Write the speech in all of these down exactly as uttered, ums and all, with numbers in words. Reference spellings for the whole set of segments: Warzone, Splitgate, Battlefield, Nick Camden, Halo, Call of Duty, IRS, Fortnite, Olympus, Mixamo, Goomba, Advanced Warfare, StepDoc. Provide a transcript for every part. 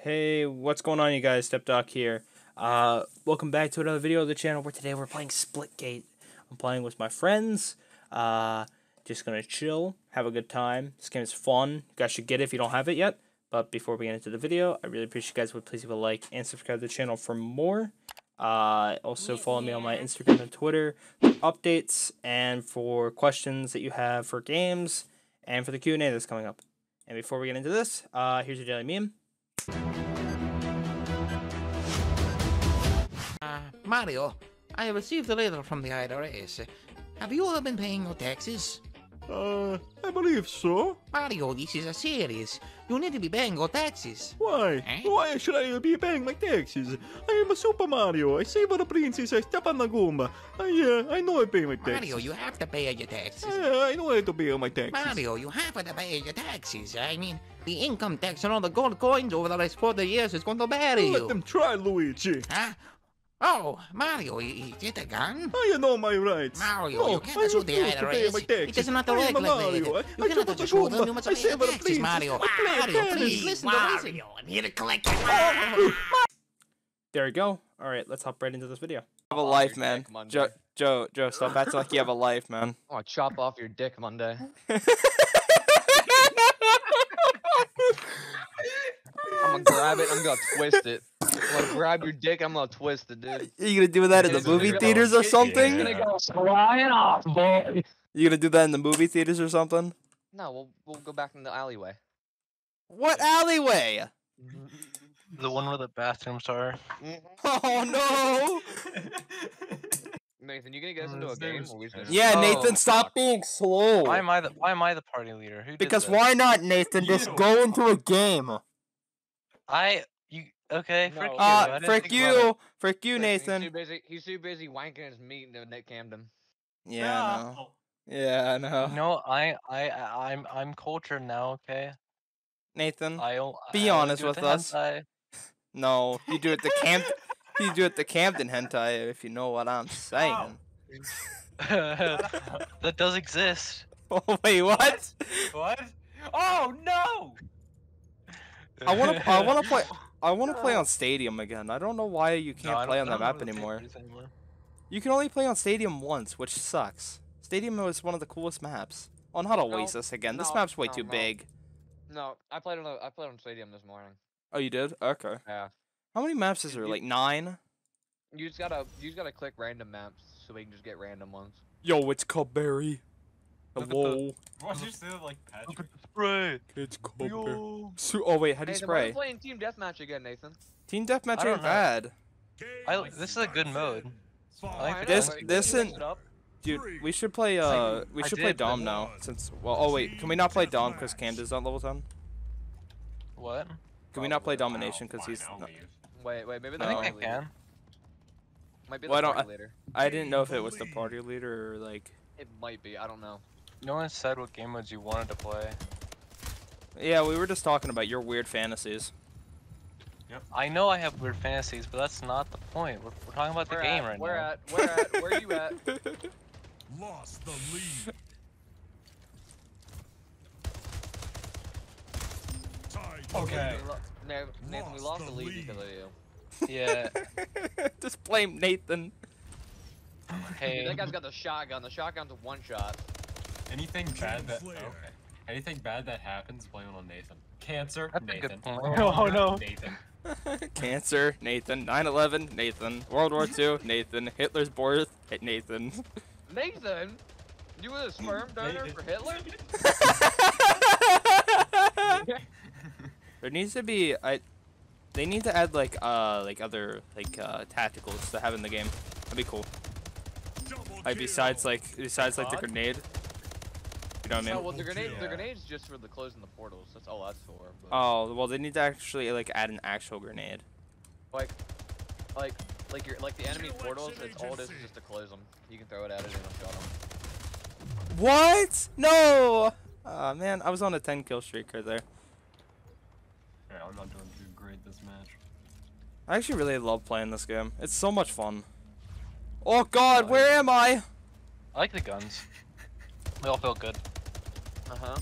Hey, what's going on, you guys? StepDoc here. Uh, welcome back to another video of the channel where today we're playing Splitgate. I'm playing with my friends. Uh, just gonna chill, have a good time. This game is fun. You guys should get it if you don't have it yet. But before we get into the video, I really appreciate you guys would please leave a like and subscribe to the channel for more. Uh, also follow me on my Instagram and Twitter for updates and for questions that you have for games and for the Q and A that's coming up. And before we get into this, uh, here's your daily meme. Uh, Mario, I have received a letter from the I R S. Have you all been paying your taxes? Uh, I believe so. Mario, this is a serious. You need to be paying your taxes. Why? Eh? Why should I be paying my taxes? I am a Super Mario. I save the princess. I step on the Goomba. I, uh, I know I pay my taxes. Mario, you have to pay your taxes. Uh, I know I have to pay my taxes. Mario, you have to pay your taxes. I mean, the income tax on all the gold coins over the last forty years is going to bury you. Let them try, Luigi. Huh? Oh, Mario, is it a gun? I know my rights. Mario, no, you can't shoot the I R S. It is not a regular Mario. Like you I cannot shoot them. them. You must I pay the taxes, please. Mario. Mario, please, listen Mario, to reason. I'm here to collect your money. There we go. All right, let's hop right into this video. I have a life, man. Joe, Joe, Joe, stop acting like you have a life, man. I want to chop off your dick Monday. I'm gonna grab it. I'm gonna twist it. I'm gonna grab your dick. I'm gonna twist it, dude. You gonna do that in the movie theaters or something? You're gonna go flying off, boy. You gonna do that in the movie theaters or something? No, we'll we'll go back in the alleyway. What alleyway? The one where the bathrooms are. Oh no! Nathan, you gonna get us into a game? Yeah, oh, Nathan, stop fuck. being slow. Why am I the Why am I the party leader? Who because did why not, Nathan? You. Just go into a game. I you okay? No. Frick you! Uh, frick you! Frick you, Nathan. He's too busy. He's too busy wanking his meat to Nick Camden. Yeah. No. Yeah, I know. No, I I I'm I'm cultured now. Okay. Nathan, I, I, be I honest with us. Hentai. No, you do it to Camp. You do it the Camden hentai, if you know what I'm saying. Oh. That does exist. Oh wait, what? What? Oh no! I wanna, I wanna play, I wanna play on Stadium again. I don't know why you can't no, play on that map anymore. anymore. You can only play on Stadium once, which sucks. Stadium was one of the coolest maps. On Hot Oasis no, again. No, this map's way no, too no. big. No, I played on, I played on Stadium this morning. Oh, you did? Okay. Yeah. How many maps is there? You, like nine? You just gotta you just gotta click random maps so we can just get random ones. Yo, it's Cubberry. Hello. Why'd you say that like Patrick? Spray. It's Cubberry. So, oh wait, how do you Nathan, spray? We're playing team deathmatch again, Nathan. Team deathmatch ain't bad. I, this is a good mode. I like this this and dude, we should play uh we should did, play Dom now since well oh wait, can we not play Dom because Camden's not level ten? What? Can Probably we not play Domination because he's not Wait, wait, maybe the no. party I leader. Might be well, the party I, leader. I didn't know if it was the party leader or like... It might be, I don't know. No one said what game modes you wanted to play. Yeah, we were just talking about your weird fantasies. Yep. I know I have weird fantasies, but that's not the point. We're, we're talking about we're the at, game right we're now. We're at, we're at, where are you at? Lost the lead. Okay. Nathan, Nathan, we lost the lead because of you. Yeah. Just blame Nathan. Hey. Dude, that guy's got the shotgun. The shotgun's a one shot. Anything bad that okay. Anything bad that happens, blame it on Nathan. Cancer, That's Nathan. Oh no. Nathan. Cancer, Nathan. nine eleven, Nathan. World War Two, Nathan. Hitler's birth, Nathan. Nathan, you were the sperm donor Nathan. for Hitler? There needs to be I they need to add like uh like other like uh tacticals to have in the game. That'd be cool. Like besides like besides like the grenade. You know what I mean? No, well the grenade the grenade's just for the closing the portals. That's all that's for. But... Oh, well they need to actually like add an actual grenade. Like like like your like the enemy portals, it's all it is is just to close them. You can throw it at it and it'll shot them. What? No! Uh man, I was on a ten kill streak right there. I'm not doing too great this match. I actually really love playing this game. It's so much fun. Oh god, where am I? I like the guns. They all feel good. Uh huh.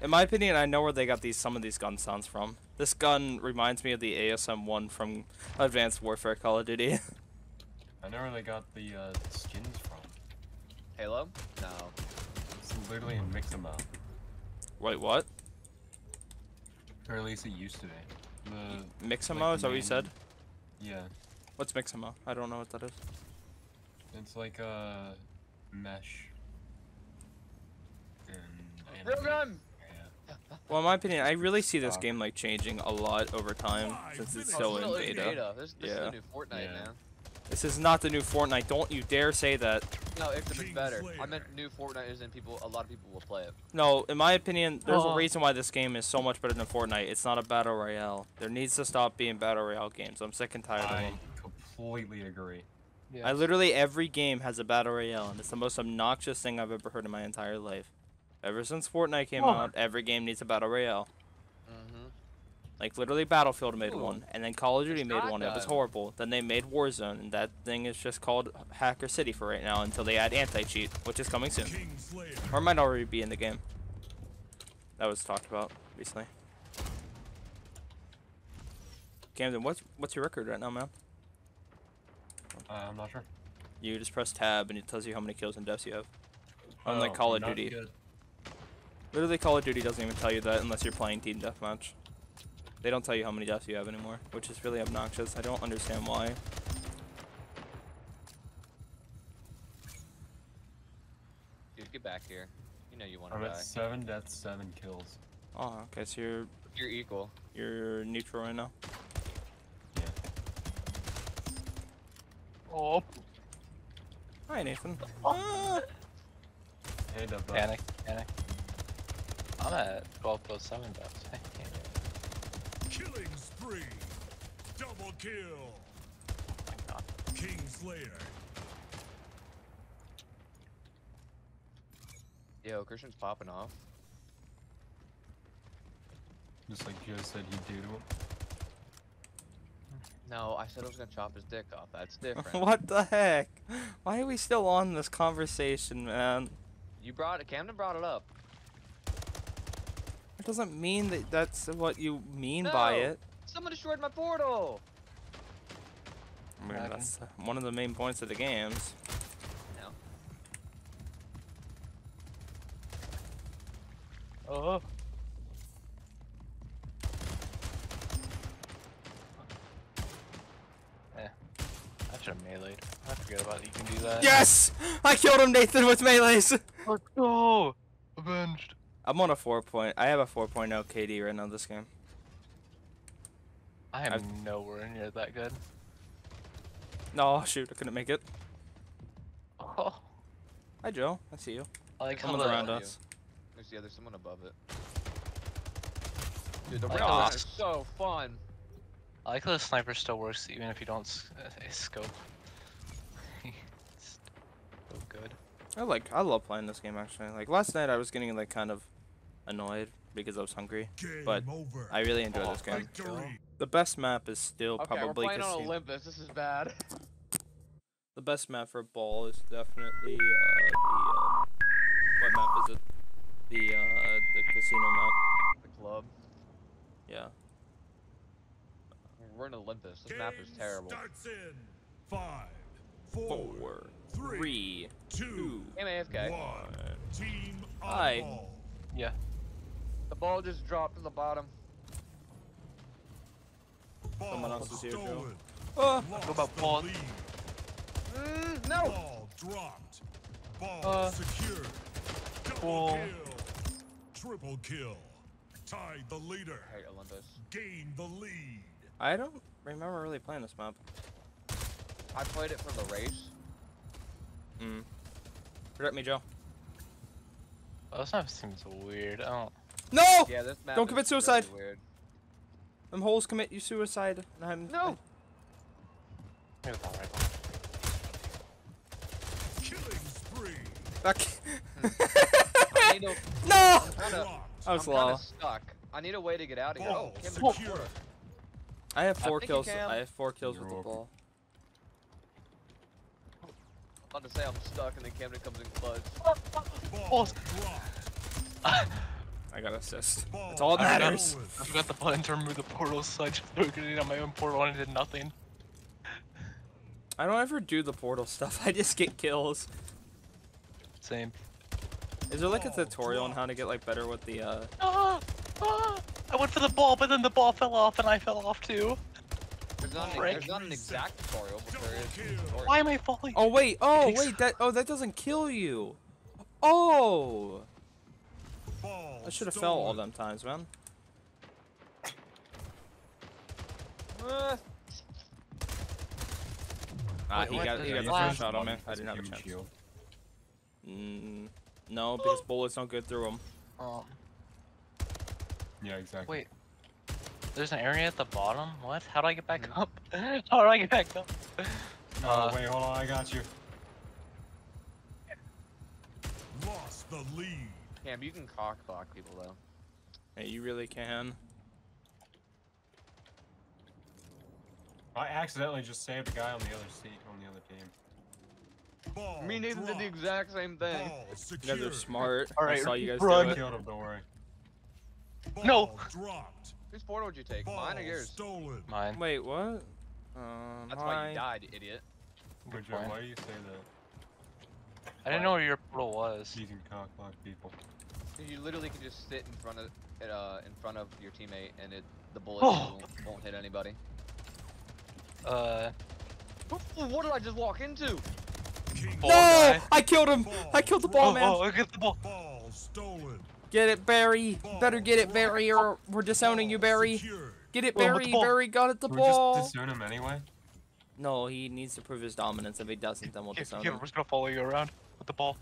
In my opinion, I know where they got these some of these gun sounds from. This gun reminds me of the A S M one from Advanced Warfare Call of Duty. I know where they got the uh, skins from. Halo? No. It's literally in Mixamo. Wait, what? Or at least it used to be. The, Mixamo, like, is that what you said? Yeah. What's Mixamo? I don't know what that is. It's like a mesh. Real gun! Well, in my opinion, I really see this game like changing a lot over time since it's still in beta. This is the new Fortnite now. This is not the new Fortnite. Don't you dare say that. No, it's a bit better. I meant new Fortnite is in people. A lot of people will play it. No, in my opinion, there's a reason why this game is so much better than Fortnite. It's not a battle royale. There needs to stop being battle royale games. I'm sick and tired of them. I completely agree. Yeah. I literally every game has a battle royale, and it's the most obnoxious thing I've ever heard in my entire life. Ever since Fortnite came oh. out, every game needs a battle royale. Mm-hmm. Like literally, Battlefield made Ooh. one, and then Call of Duty it's made one. Done. It was horrible. Then they made Warzone, and that thing is just called Hacker City for right now until they add anti-cheat, which is coming soon, or might already be in the game. That was talked about recently. Camden, what's what's your record right now, man? Uh, I'm not sure. You just press tab and it tells you how many kills and deaths you have. Unlike oh, Call of Duty. Good. Literally, Call of Duty doesn't even tell you that unless you're playing Team Deathmatch. They don't tell you how many deaths you have anymore, which is really obnoxious. I don't understand why. Dude, get back here. You know you want to die. I'm at seven deaths, seven kills. Oh, okay, so you're... You're equal. You're neutral right now. Oh. Hi, Nathan. Oh. Hey, up, panic, panic. I'm at twelve plus seven deaths. I can't do it. Killing spree. Double kill. Oh my god. Kingslayer. Yo, Christian's popping off. Just like Joe said he'd do to him. No, I said I was gonna chop his dick off. That's different. What the heck? Why are we still on this conversation, man? You brought it. Camden brought it up. It doesn't mean that that's what you mean no, by it. Someone destroyed my portal. I mean, that's one of the main points of the games. No. Oh. Melee'd. I forget about it. You can do that. Yes! I killed him, Nathan, with melees! Let's go! Avenged. I'm on a four point. I have a four point oh K D right now this game. I am I've... nowhere near that good. No, shoot. I couldn't make it. Oh. Hi, Joe. I see you. I like someone around us. There's, yeah, there's someone above it. Dude, the rounds are so fun. I like how the sniper still works even if you don't uh, scope. It's so good. I like. I love playing this game actually. Like last night, I was getting like kind of annoyed because I was hungry, game but over. I really enjoy oh, this game. Victory. The best map is still okay, probably. Okay, we're playing on Olympus. This is bad. The best map for ball is definitely uh, the. Uh, what map is it? The uh, the casino map. The club. Yeah. We're in Olympus. This Game map is terrible. Starts in five, four, four three, two, M A F K. One. Team Hi. Ball. Yeah. The ball just dropped to the bottom. Ball Someone else is here, Joe. Oh, what about ball? Mm, no. Ball dropped. Ball uh, secured. Double ball. Kill. Triple kill. Tied the leader. Hey, Olympus. Gain the lead. I don't remember really playing this map. I played it for the race. Hmm. Protect me, Joe. Oh, this map seems weird. I don't... No! Yeah, this map don't commit suicide! Really weird. Them holes commit you suicide. And I'm... No! I... Right Killing spree. Back. I need a... No! I'm kinda... I was I'm kinda stuck. I need a way to get out of here. Oh, oh. Secure. I have four I kills. I have four kills You're with the welcome. ball. I'm about to say I'm stuck, and then Camden comes in clutch. Balls. I I got assist. That's all that matters. I forgot the button to remove the portal, so I just threw a grenade on my own portal and it did nothing. I don't ever do the portal stuff, I just get kills. Same. Is there like a tutorial on how to get like better with the uh... Ah, ah, I went for the ball, but then the ball fell off and I fell off too. There's not, an, there's not an exact tutorial, but there is a tutorial. Why am I falling? Oh wait, oh wait, that oh that doesn't kill you. Oh! I should have fell all them times, man. Uh. Ah, wait, he got he got the first shot on me. I didn't have a chance. Shield. Mm, no, because bullets don't go through him. Oh. Yeah, exactly. Wait. There's an area at the bottom? What? How do I get back up? How do I get back up? No, uh, wait, hold on, I got you. Lost the lead. Yeah, but you can cock-block people, though. Hey, you really can. I accidentally just saved a guy on the other seat on the other team. Ball, Me and Nathan did the exact same thing. Ball, you guys are smart. All right, I saw you guys run. do it. Killed him, don't worry. Ball, no! Dropped. Whose portal would you take? Ball, mine or yours? Stolen. Mine. Wait, what? Uh, That's mine. why you died, idiot. Good job. Why do you say that? I didn't know where your portal was. You can cock-block people. You literally can just sit in front of it, uh, in front of your teammate, and it the bullet oh. won't, won't hit anybody. Uh. What did I just walk into? Ball no! Guy. I killed him. Ball. I killed the ball, oh, man. Oh, I get the ball. Ball stolen. Get it, Barry. Ball. Better get it, Barry, or we're disowning ball you, Barry. Secured. Get it, Barry. Well, Barry got it. The we're ball. Just disown him anyway. No, he needs to prove his dominance. If he doesn't, then we'll disown him. We're just gonna follow you around with the ball.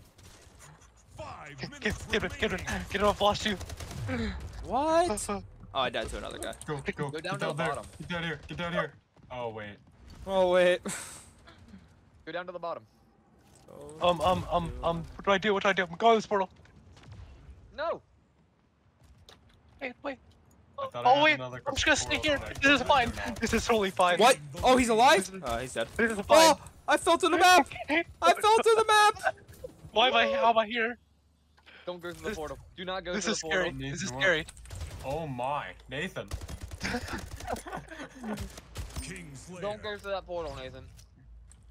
Five get, get, get it, get it, get it off, lost you. What? Oh, I died to another guy. Go, go, go down, down to the bottom. Get down here, get down here. Oh wait. Oh wait. Go down to the bottom. So um, um, um, um. What do I do? What do I do? I'm going to this portal. No. Wait, wait. I I oh wait, I'm just gonna sneak here. This is fine. This is totally fine. What? Oh, he's alive? Oh, he's dead. This is fine. Oh, I fell to the map. I fell to the map. Why am I? How am I here? Don't go to the portal. Do not go to the portal. This is scary. This is scary. Oh my, Nathan. Don't go to that portal, Nathan.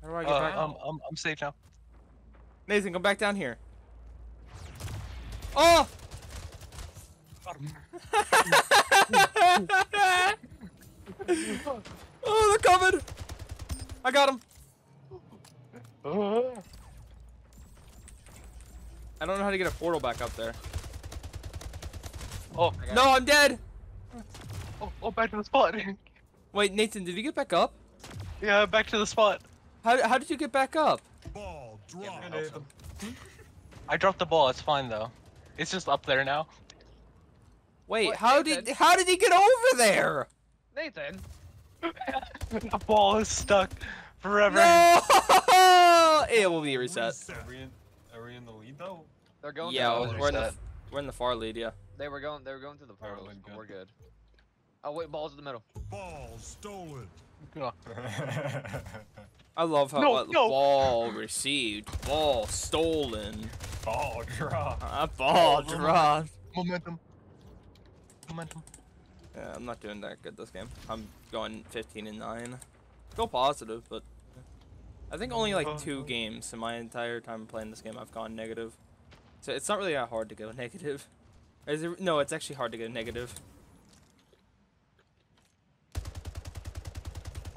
How do I get uh, back? I'm, I'm, I'm safe now. Nathan, come back down here. Oh! Oh, they're coming! I got him. Oh. I don't know how to get a portal back up there. Oh, no, I'm dead! Oh, oh, back to the spot. Wait, Nathan, did you get back up? Yeah, back to the spot. How, how did you get back up? Ball, drop. Yeah, I dropped the ball, it's fine though. It's just up there now. Wait, what, how Nathan? did how did he get over there? Nathan. The ball is stuck forever. No! It will be reset. Are we in, are we in the lead though? They're going. Yeah, to the we're, in the, we're in the far lead. Yeah. They were going. They were going through the portals. Right, good. We're good. Oh wait, balls in the middle. Ball stolen. I love how no, uh, no. ball received, ball stolen, ball dropped. Uh, ball, ball dropped. Momentum. Momentum. Yeah, I'm not doing that good this game. I'm going fifteen and nine. Still positive, but I think only like two games in my entire time playing this game I've gone negative. So it's not really that hard to go negative. Is it? No, it's actually hard to go negative.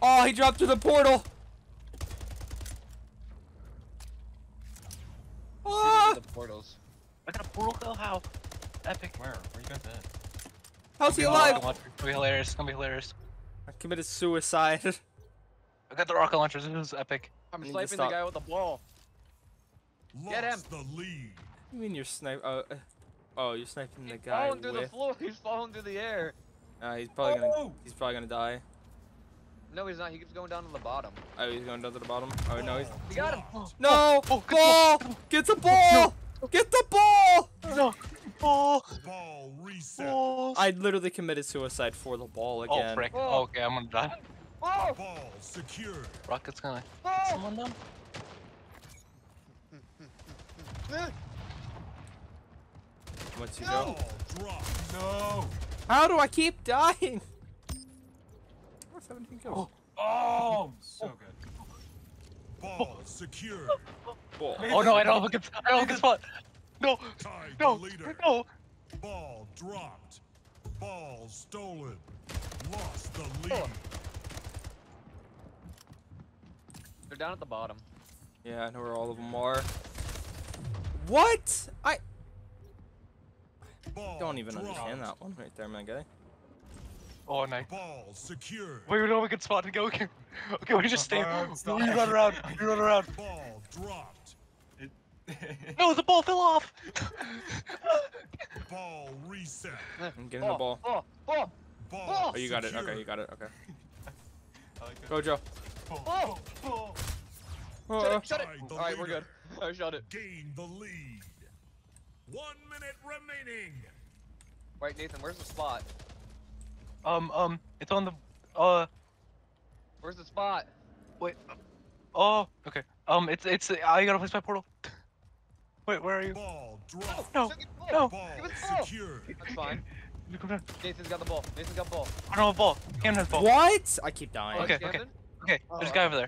Oh, he dropped through the portal. Ah! The portals. I got a portal kill. How? Epic. Where? Where you got that? How's he alive? It's gonna be hilarious. It's gonna be hilarious. I committed suicide. I got the rocket launchers. It was epic. I'm sniping the guy with the ball. Lost Get him. The lead. You mean you're sniping? Uh, oh, you're sniping he's the guy. He's falling through with... the floor. He's falling through the air. Uh, he's probably oh! gonna. He's probably gonna die. No, he's not. He keeps going down to the bottom. Oh, he's going down to the bottom. Oh no, he's. We got him. No! Oh, ball! Get the ball! No. Get the ball! No! Ball! Ball reset. Ball. I literally committed suicide for the ball again. Oh frick! Oh. Okay, I'm gonna die. Oh. Ball secured. Rocket's gonna. Oh. Someone down. once you no. go. No. How do I keep dying? Oh, seventeen kills. Oh, oh I'm so good. Ball secure. Ball. Oh no, I don't have a good spot. I don't have a good spot. No. No. No. Ball dropped. Ball stolen. Lost the lead. They're down at the bottom. Yeah, I know where all of them are. What? I Ball don't even dropped. Understand that one right there, my guy. Oh, nice. Ball secure. Wait, we know we can spot and go. Okay, okay we just stay. Uh, we run around. We run around. Ball dropped. It... no, the ball fell off. Ball reset. I'm getting oh, the ball. Oh, oh, ball oh, you got secure. It. Okay, you got it. Okay. like go, Joe. Oh, oh. Oh. Shut it. Shut it. All right, we're good. I shot it. Gain the lead. One minute remaining. Right, Nathan. Where's the spot? Um, um, it's on the, uh... Where's the spot? Wait, oh, okay. Um, it's, it's, I gotta place my portal. Wait, where are you? Ball, drop. No, no, ball, no. Secure. That's fine. You come down. Nathan's got the ball. Nathan's got the ball. I don't have a ball. Cam has ball. What? I keep dying. Okay, okay, okay. Oh, there's a guy over there.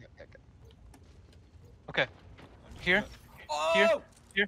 Okay. Here. Oh! Here. Here.